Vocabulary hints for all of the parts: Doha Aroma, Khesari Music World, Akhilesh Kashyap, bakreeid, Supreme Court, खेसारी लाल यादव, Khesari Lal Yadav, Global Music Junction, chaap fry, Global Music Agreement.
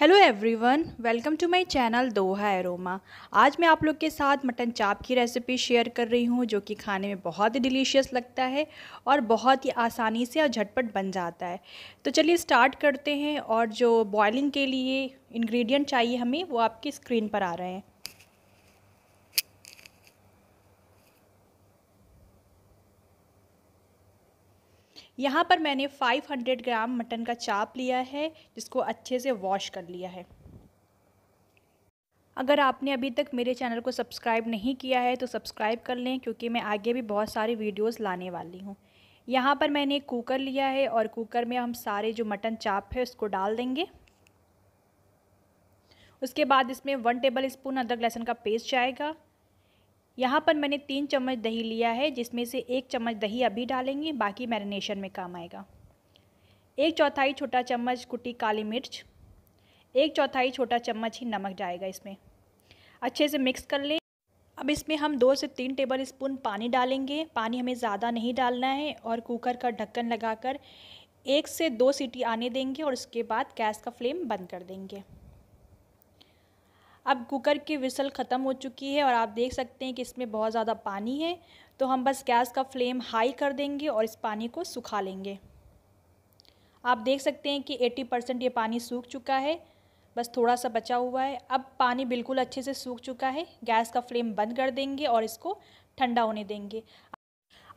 Hello everyone, welcome to my channel Doha aroma. आज मैं आप लोग के साथ मटन चाप की रेसिपी शेयर कर रही हूँ जो कि खाने में बहुत ही डिलीशियस लगता है और बहुत ही आसानी से और झटपट बन जाता है। तो चलिए स्टार्ट करते हैं। और जो बॉइलिंग के लिए इंग्रेडिएंट चाहिए हमें वो आपकी स्क्रीन पर आ रहे हैं। यहाँ पर मैंने 500 ग्राम मटन का चाप लिया है जिसको अच्छे से वॉश कर लिया है। अगर आपने अभी तक मेरे चैनल को सब्सक्राइब नहीं किया है तो सब्सक्राइब कर लें क्योंकि मैं आगे भी बहुत सारी वीडियोस लाने वाली हूँ। यहाँ पर मैंने एक कुकर लिया है और कुकर में हम सारे जो मटन चाप है उसको डाल देंगे। उसके बाद इसमें 1 टेबल स्पून अदरक लहसुन का पेस्ट जाएगा। यहाँ पर मैंने 3 चम्मच दही लिया है जिसमें से 1 चम्मच दही अभी डालेंगे, बाकी मैरिनेशन में काम आएगा। 1/4 छोटा चम्मच कुटी काली मिर्च, 1/4 छोटा चम्मच ही नमक जाएगा। इसमें अच्छे से मिक्स कर लें। अब इसमें हम 2 से 3 टेबल स्पून पानी डालेंगे। पानी हमें ज़्यादा नहीं डालना है और कुकर का ढक्कन लगाकर 1 से 2 सीटी आने देंगे और उसके बाद गैस का फ्लेम बंद कर देंगे। अब कुकर की विसल ख़त्म हो चुकी है और आप देख सकते हैं कि इसमें बहुत ज़्यादा पानी है, तो हम बस गैस का फ्लेम हाई कर देंगे और इस पानी को सुखा लेंगे। आप देख सकते हैं कि 80% ये पानी सूख चुका है, बस थोड़ा सा बचा हुआ है। अब पानी बिल्कुल अच्छे से सूख चुका है। गैस का फ्लेम बंद कर देंगे और इसको ठंडा होने देंगे।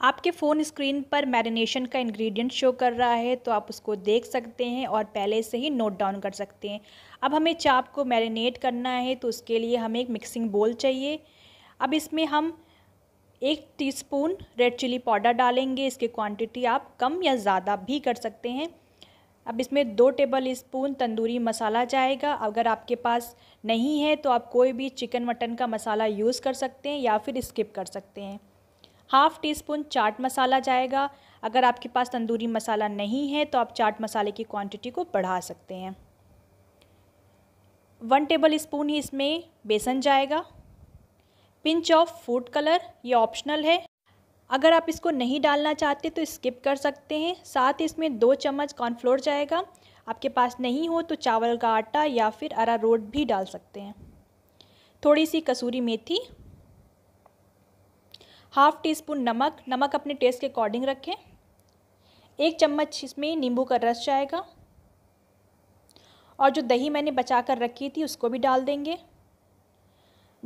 आपके फ़ोन स्क्रीन पर मैरिनेशन का इंग्रेडिएंट शो कर रहा है तो आप उसको देख सकते हैं और पहले से ही नोट डाउन कर सकते हैं। अब हमें चाप को मैरिनेट करना है तो उसके लिए हमें एक मिक्सिंग बोल चाहिए। अब इसमें हम 1 टीस्पून रेड चिली पाउडर डालेंगे। इसकी क्वांटिटी आप कम या ज़्यादा भी कर सकते हैं। अब इसमें 2 टेबल स्पून तंदूरी मसाला जाएगा। अगर आपके पास नहीं है तो आप कोई भी चिकन मटन का मसाला यूज़ कर सकते हैं या फिर स्किप कर सकते हैं। 1/2 टीस्पून चाट मसाला जाएगा। अगर आपके पास तंदूरी मसाला नहीं है तो आप चाट मसाले की क्वांटिटी को बढ़ा सकते हैं। 1 टेबल स्पून ही इसमें बेसन जाएगा। पिंच ऑफ फूड कलर, ये ऑप्शनल है, अगर आप इसको नहीं डालना चाहते तो स्किप कर सकते हैं। साथ ही इसमें 2 चम्मच कॉर्नफ्लोर जाएगा। आपके पास नहीं हो तो चावल का आटा या फिर अरारोट भी डाल सकते हैं। थोड़ी सी कसूरी मेथी, 1/2 टीस्पून नमक, नमक अपने टेस्ट के अकॉर्डिंग रखें। 1 चम्मच इसमें नींबू का रस जाएगा और जो दही मैंने बचा कर रखी थी उसको भी डाल देंगे।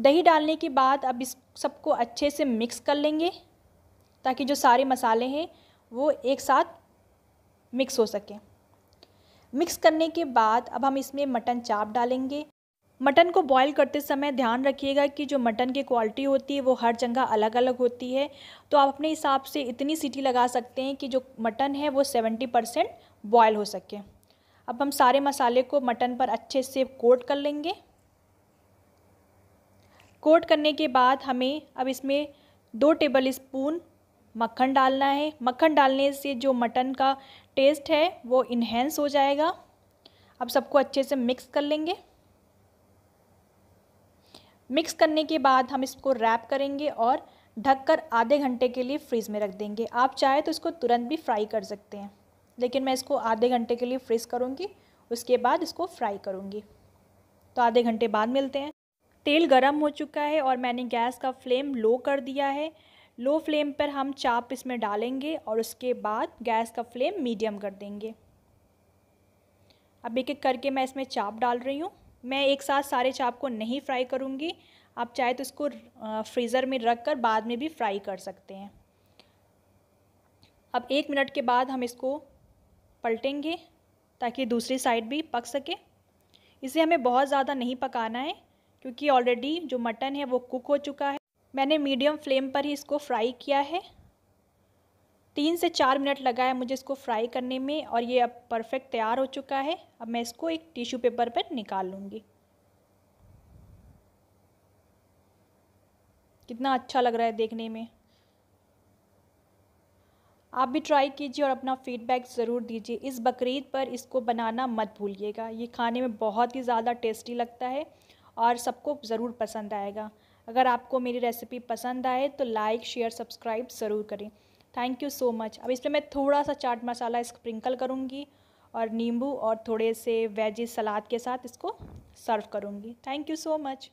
दही डालने के बाद अब इस सबको अच्छे से मिक्स कर लेंगे ताकि जो सारे मसाले हैं वो एक साथ मिक्स हो सकें। मिक्स करने के बाद अब हम इसमें मटन चाप डालेंगे। मटन को बॉईल करते समय ध्यान रखिएगा कि जो मटन की क्वालिटी होती है वो हर जगह अलग अलग होती है, तो आप अपने हिसाब से इतनी सीटी लगा सकते हैं कि जो मटन है वो 70% बॉयल हो सके। अब हम सारे मसाले को मटन पर अच्छे से कोट कर लेंगे। कोट करने के बाद हमें अब इसमें 2 टेबल स्पून मक्खन डालना है। मक्खन डालने से जो मटन का टेस्ट है वो इन्हेंस हो जाएगा। अब सबको अच्छे से मिक्स कर लेंगे। मिक्स करने के बाद हम इसको रैप करेंगे और ढककर आधे घंटे के लिए फ्रीज़ में रख देंगे। आप चाहे तो इसको तुरंत भी फ्राई कर सकते हैं, लेकिन मैं इसको आधे घंटे के लिए फ्रीज़ करूँगी, उसके बाद इसको फ्राई करूँगी। तो आधे घंटे बाद मिलते हैं। तेल गरम हो चुका है और मैंने गैस का फ्लेम लो कर दिया है। लो फ्लेम पर हम चाप इसमें डालेंगे और उसके बाद गैस का फ्लेम मीडियम कर देंगे। अब एक एक करके मैं इसमें चाप डाल रही हूँ। मैं एक साथ सारे चाप को नहीं फ्राई करूँगी, आप चाहे तो इसको फ्रीज़र में रख कर बाद में भी फ्राई कर सकते हैं। अब 1 मिनट के बाद हम इसको पलटेंगे ताकि दूसरी साइड भी पक सके। इसे हमें बहुत ज़्यादा नहीं पकाना है क्योंकि ऑलरेडी जो मटन है वो कुक हो चुका है। मैंने मीडियम फ्लेम पर ही इसको फ्राई किया है। 3 से 4 मिनट लगा है मुझे इसको फ्राई करने में और ये अब परफेक्ट तैयार हो चुका है। अब मैं इसको एक टिश्यू पेपर पर निकाल लूँगी। कितना अच्छा लग रहा है देखने में। आप भी ट्राई कीजिए और अपना फीडबैक ज़रूर दीजिए। इस बकरीद पर इसको बनाना मत भूलिएगा। ये खाने में बहुत ही ज़्यादा टेस्टी लगता है और सबको ज़रूर पसंद आएगा। अगर आपको मेरी रेसिपी पसंद आए तो लाइक, शेयर, सब्सक्राइब ज़रूर करें। Thank you so much. अब इसमें मैं थोड़ा सा चाट मसाला स्प्रिंकल करूँगी और नींबू और थोड़े से वेजी सलाद के साथ इसको सर्व करूँगी। Thank you so much.